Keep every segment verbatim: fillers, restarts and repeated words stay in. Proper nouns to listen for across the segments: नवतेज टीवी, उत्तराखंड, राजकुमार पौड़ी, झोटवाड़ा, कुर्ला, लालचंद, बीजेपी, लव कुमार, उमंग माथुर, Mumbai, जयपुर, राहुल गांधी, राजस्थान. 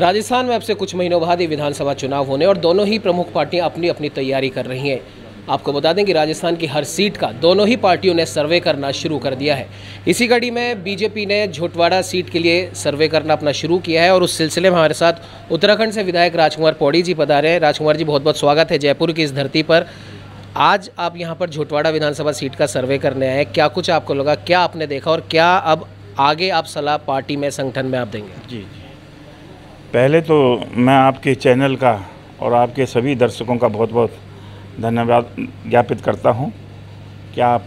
राजस्थान में अब से कुछ महीनों बाद ही विधानसभा चुनाव होने और दोनों ही प्रमुख पार्टियां अपनी अपनी तैयारी कर रही हैं। आपको बता दें कि राजस्थान की हर सीट का दोनों ही पार्टियों ने सर्वे करना शुरू कर दिया है। इसी कड़ी में बीजेपी ने झोटवाड़ा सीट के लिए सर्वे करना अपना शुरू किया है और उस सिलसिले में हमारे साथ उत्तराखंड से विधायक राजकुमार पौड़ी जी पधारे हैं। राजकुमार जी, बहुत बहुत स्वागत है जयपुर की इस धरती पर। आज आप यहाँ पर झोटवाड़ा विधानसभा सीट का सर्वे करने आए, क्या कुछ आपको लगा, क्या आपने देखा और क्या अब आगे आप सलाह पार्टी में, संगठन में आप देंगे? जी जी, पहले तो मैं आपके चैनल का और आपके सभी दर्शकों का बहुत बहुत धन्यवाद ज्ञापित करता हूं कि आप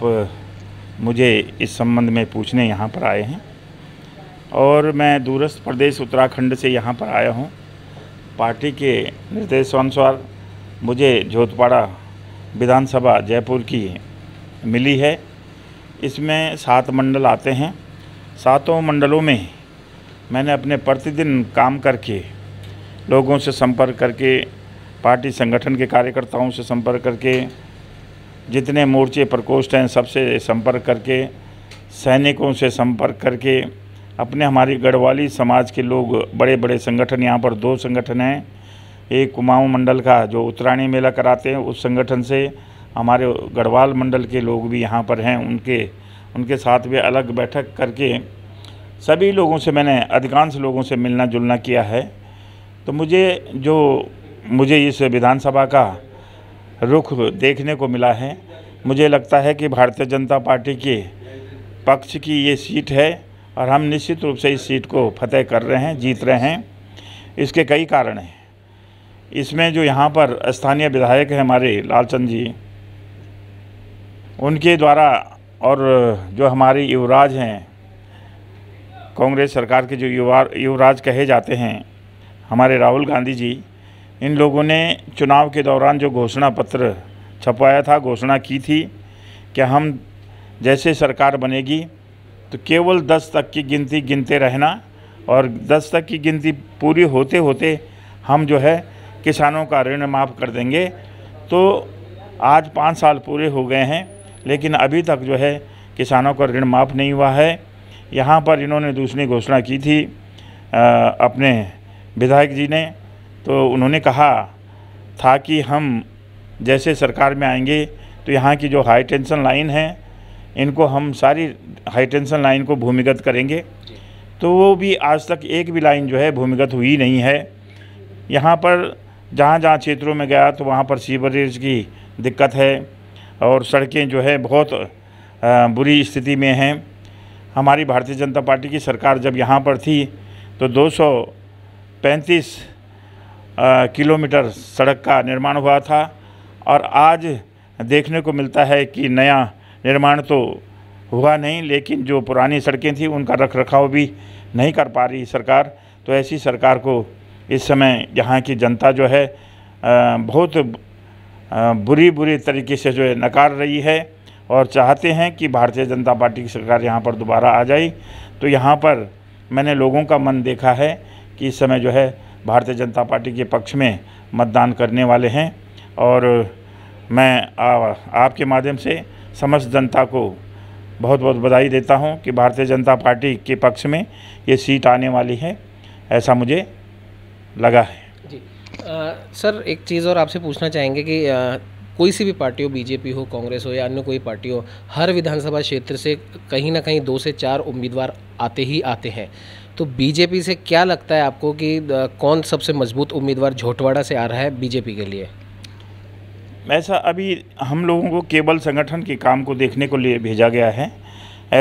मुझे इस संबंध में पूछने यहां पर आए हैं। और मैं दूरस्थ प्रदेश उत्तराखंड से यहां पर आया हूं। पार्टी के निर्देशानुसार मुझे झोटवाड़ा विधानसभा जयपुर की मिली है। इसमें सात मंडल आते हैं। सातों मंडलों में मैंने अपने प्रतिदिन काम करके, लोगों से संपर्क करके, पार्टी संगठन के कार्यकर्ताओं से संपर्क करके, जितने मोर्चे प्रकोष्ठ हैं सबसे संपर्क करके, सैनिकों से संपर्क करके, अपने हमारी गढ़वाली समाज के लोग, बड़े बड़े संगठन, यहाँ पर दो संगठन हैं, एक कुमाऊं मंडल का जो उत्तरायणी मेला कराते हैं उस संगठन से, हमारे गढ़वाल मंडल के लोग भी यहाँ पर हैं, उनके उनके साथ भी अलग बैठक करके सभी लोगों से मैंने, अधिकांश लोगों से मिलना जुलना किया है। तो मुझे जो मुझे इस विधानसभा का रुख देखने को मिला है, मुझे लगता है कि भारतीय जनता पार्टी के पक्ष की ये सीट है और हम निश्चित रूप से इस सीट को फतेह कर रहे हैं, जीत रहे हैं। इसके कई कारण हैं। इसमें जो यहाँ पर स्थानीय विधायक हैं हमारे लालचंद जी, उनके द्वारा, और जो हमारे युवराज हैं, कांग्रेस सरकार के जो युवा युवराज कहे जाते हैं हमारे राहुल गांधी जी, इन लोगों ने चुनाव के दौरान जो घोषणा पत्र छपवाया था, घोषणा की थी कि हम जैसे सरकार बनेगी तो केवल दस तक की गिनती गिनते रहना और दस तक की गिनती पूरी होते होते हम जो है किसानों का ऋण माफ़ कर देंगे। तो आज पाँच साल पूरे हो गए हैं लेकिन अभी तक जो है किसानों का ऋण माफ़ नहीं हुआ है। यहाँ पर इन्होंने दूसरी घोषणा की थी आ, अपने विधायक जी ने, तो उन्होंने कहा था कि हम जैसे सरकार में आएंगे तो यहाँ की जो हाई टेंशन लाइन है इनको हम सारी हाई टेंशन लाइन को भूमिगत करेंगे। तो वो भी आज तक एक भी लाइन जो है भूमिगत हुई नहीं है। यहाँ पर जहाँ जहाँ क्षेत्रों में गया तो वहाँ पर सीवरेज की दिक्कत है और सड़कें जो है बहुत आ, बुरी स्थिति में हैं। हमारी भारतीय जनता पार्टी की सरकार जब यहाँ पर थी तो दो सौ पैंतीस किलोमीटर सड़क का निर्माण हुआ था और आज देखने को मिलता है कि नया निर्माण तो हुआ नहीं लेकिन जो पुरानी सड़कें थी उनका रखरखाव भी नहीं कर पा रही सरकार। तो ऐसी सरकार को इस समय यहाँ की जनता जो है आ, बहुत आ, बुरी बुरी तरीके से जो है नकार रही है और चाहते हैं कि भारतीय जनता पार्टी की सरकार यहाँ पर दोबारा आ जाए। तो यहाँ पर मैंने लोगों का मन देखा है कि इस समय जो है भारतीय जनता पार्टी के पक्ष में मतदान करने वाले हैं। और मैं आ, आपके माध्यम से समस्त जनता को बहुत बहुत बधाई देता हूँ कि भारतीय जनता पार्टी के पक्ष में ये सीट आने वाली है, ऐसा मुझे लगा है। जी आ, सर, एक चीज़ और आपसे पूछना चाहेंगे कि आ, कोई सी भी पार्टी हो, बीजेपी हो, कांग्रेस हो या अन्य कोई पार्टी हो, हर विधानसभा क्षेत्र से कहीं ना कहीं दो से चार उम्मीदवार आते ही आते हैं। तो बीजेपी से क्या लगता है आपको कि कौन सबसे मजबूत उम्मीदवार झोटवाड़ा से आ रहा है बीजेपी के लिए? ऐसा अभी हम लोगों को केवल संगठन के काम को देखने को लिए भेजा गया है।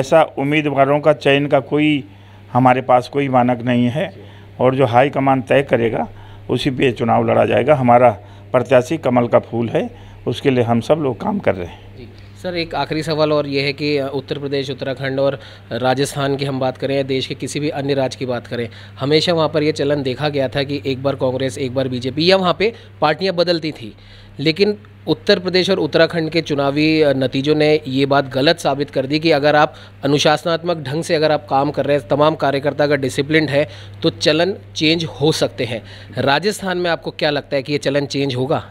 ऐसा उम्मीदवारों का चयन का कोई हमारे पास कोई मानक नहीं है और जो हाईकमान तय करेगा उसी पे चुनाव लड़ा जाएगा। हमारा प्रत्याशी कमल का फूल है, उसके लिए हम सब लोग काम कर रहे हैं। जी सर, एक आखिरी सवाल और ये है कि उत्तर प्रदेश, उत्तराखंड और राजस्थान की हम बात करें या देश के किसी भी अन्य राज्य की बात करें, हमेशा वहाँ पर यह चलन देखा गया था कि एक बार कांग्रेस, एक बार बीजेपी, या वहाँ पे पार्टियाँ बदलती थी। लेकिन उत्तर प्रदेश और उत्तराखंड के चुनावी नतीजों ने ये बात गलत साबित कर दी कि अगर आप अनुशासनात्मक ढंग से अगर आप काम कर रहे हैं, तमाम कार्यकर्ता अगर डिसिप्लिन है तो चलन चेंज हो सकते हैं। राजस्थान में आपको क्या लगता है कि ये चलन चेंज होगा?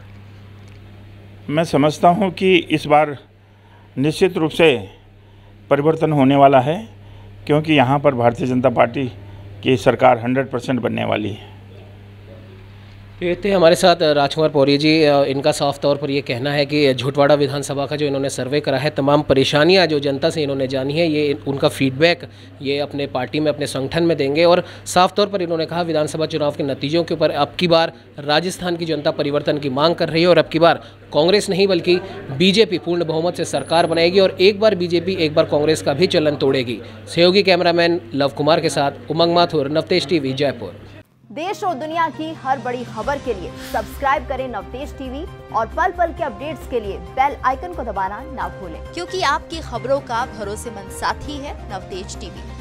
मैं समझता हूं कि इस बार निश्चित रूप से परिवर्तन होने वाला है क्योंकि यहां पर भारतीय जनता पार्टी की सरकार हंड्रेड परसेंट बनने वाली है। ये थे हमारे साथ राजकुमार पौड़ी जी। इनका साफ तौर पर ये कहना है कि झोटवाड़ा विधानसभा का जो इन्होंने सर्वे करा है, तमाम परेशानियां जो जनता से इन्होंने जानी है, ये उनका फीडबैक ये अपने पार्टी में, अपने संगठन में देंगे। और साफ तौर पर इन्होंने कहा विधानसभा चुनाव के नतीजों के ऊपर अब की बार राजस्थान की जनता परिवर्तन की मांग कर रही है और अब की बार कांग्रेस नहीं बल्कि बीजेपी पूर्ण बहुमत से सरकार बनाएगी और एक बार बीजेपी एक बार कांग्रेस का भी चलन तोड़ेगी। सहयोगी कैमरामैन लव कुमार के साथ उमंग माथुर, नवतेज टीवी, जयपुर। देश और दुनिया की हर बड़ी खबर के लिए सब्सक्राइब करें नवतेज टीवी और पल पल के अपडेट्स के लिए बेल आइकन को दबाना ना भूलें, क्योंकि आपकी खबरों का भरोसेमंद साथी है नवतेज टीवी।